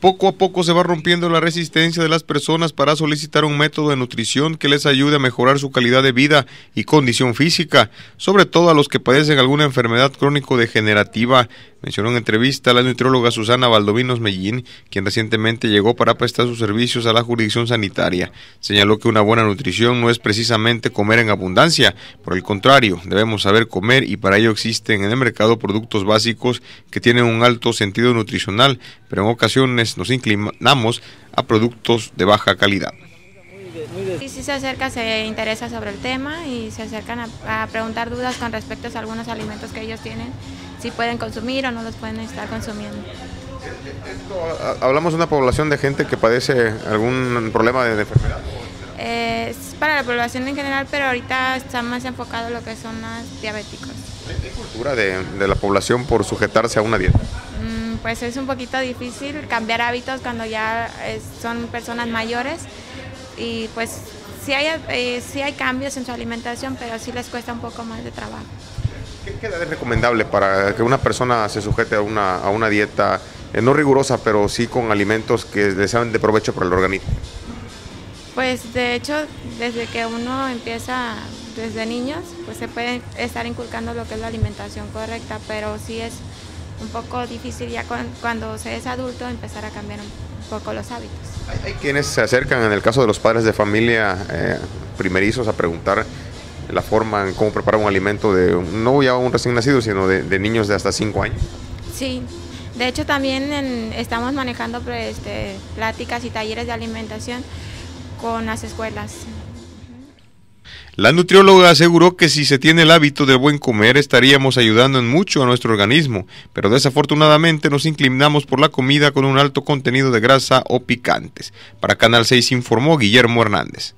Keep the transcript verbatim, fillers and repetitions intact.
Poco a poco se va rompiendo la resistencia de las personas para solicitar un método de nutrición que les ayude a mejorar su calidad de vida y condición física, sobre todo a los que padecen alguna enfermedad crónico-degenerativa, mencionó en entrevista a la nutrióloga Susana Valdovinos Mellín, quien recientemente llegó para prestar sus servicios a la jurisdicción sanitaria. Señaló que una buena nutrición no es precisamente comer en abundancia, por el contrario, debemos saber comer y para ello existen en el mercado productos básicos que tienen un alto sentido nutricional, pero en ocasiones nos inclinamos a productos de baja calidad. Sí, sí se acerca, se interesa sobre el tema y se acercan a, a preguntar dudas con respecto a algunos alimentos que ellos tienen, si pueden consumir o no los pueden estar consumiendo. Esto, ¿hablamos de una población de gente que padece algún problema de, de enfermedad? Eh, es para la población en general, pero ahorita está más enfocado en lo que son los diabéticos. ¿Hay cultura de, de la población por sujetarse a una dieta? Pues es un poquito difícil cambiar hábitos cuando ya son personas mayores y pues sí hay, eh, sí hay cambios en su alimentación, pero sí les cuesta un poco más de trabajo. ¿Qué, qué edad es recomendable para que una persona se sujete a una, a una dieta eh, no rigurosa, pero sí con alimentos que les sean de provecho para el organismo? Pues de hecho, desde que uno empieza desde niños, pues se puede estar inculcando lo que es la alimentación correcta, pero sí es un poco difícil ya cuando se es adulto empezar a cambiar un poco los hábitos. Hay, hay quienes se acercan en el caso de los padres de familia eh, primerizos a preguntar la forma en cómo preparar un alimento de no ya un recién nacido, sino de, de niños de hasta cinco años. Sí, de hecho también en, estamos manejando pues, este, pláticas y talleres de alimentación con las escuelas. La nutrióloga aseguró que si se tiene el hábito del buen comer estaríamos ayudando en mucho a nuestro organismo, pero desafortunadamente nos inclinamos por la comida con un alto contenido de grasa o picantes. Para Canal seis informó Guillermo Hernández.